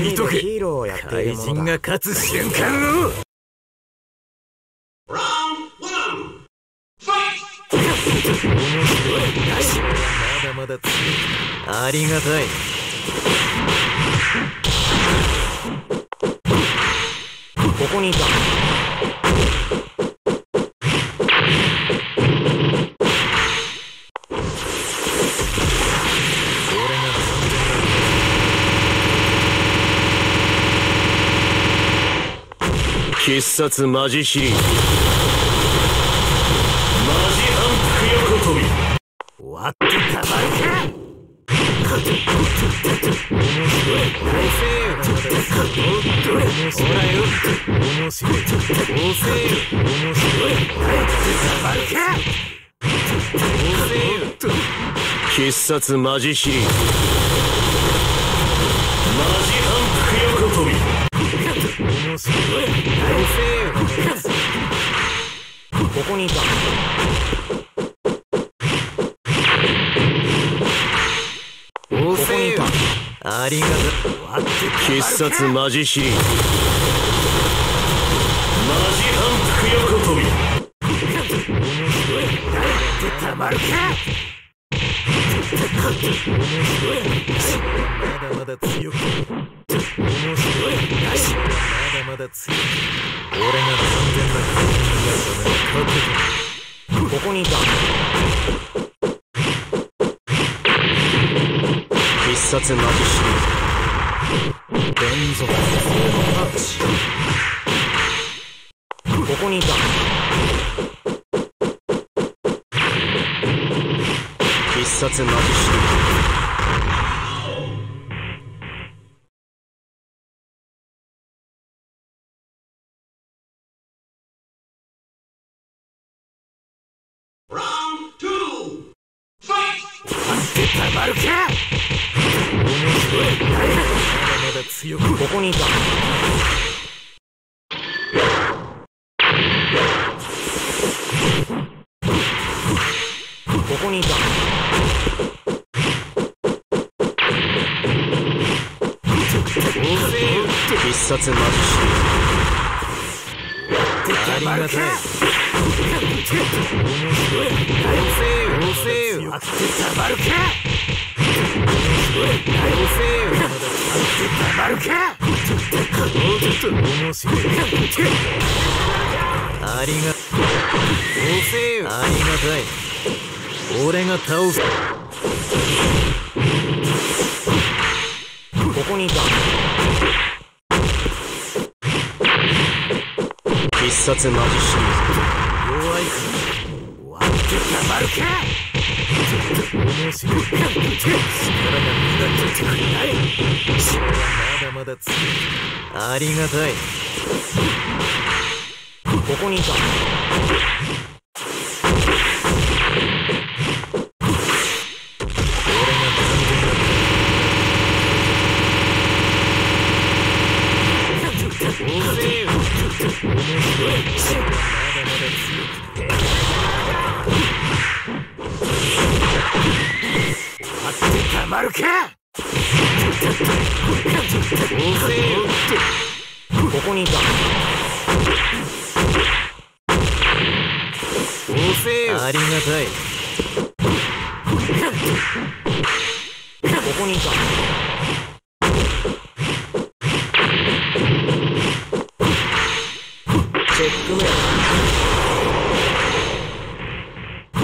見とけ、怪人が勝つ瞬間を。まだありがたい。ここにいた。必殺マジシリーズ、マジ反復横跳び。終わってたまるか。必殺マジシリーズ、マジ反復横跳び。ここにいた。ありがとう。必殺マジシリーズ、マジ反復横跳び。まだまだ強く、まだまだ強く、俺が完全な勝ちだったね。ここにいた。必殺マジシリーズ、連続アクション。ここにいた。必殺マジシリーズ。ラウンド2、ファイト。待ってたまるか。ここにいた。ここにいた。必殺マジシリーズ、ありがたい。あってたまるか。ありがたい。俺が倒す。ここにいた。必殺マジシリーズ、弱いか。終わってたまるか。ありがたい。ここにいた。まるか。ここにいた。ありがたい。ここにいた。チェックメイト。必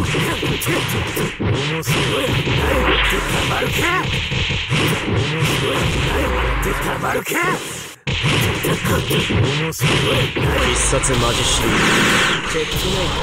殺マジシリーズ、チェックメイト。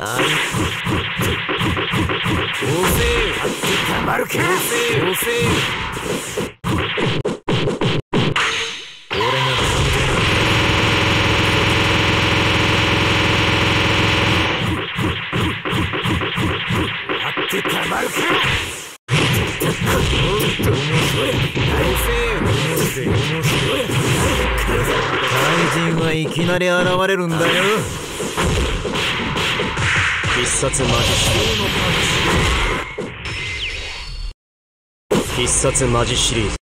あいつ遅えたまるか、遅えいきなり現れるんだよ。必殺マジシリーズ。必殺マジシリーズ。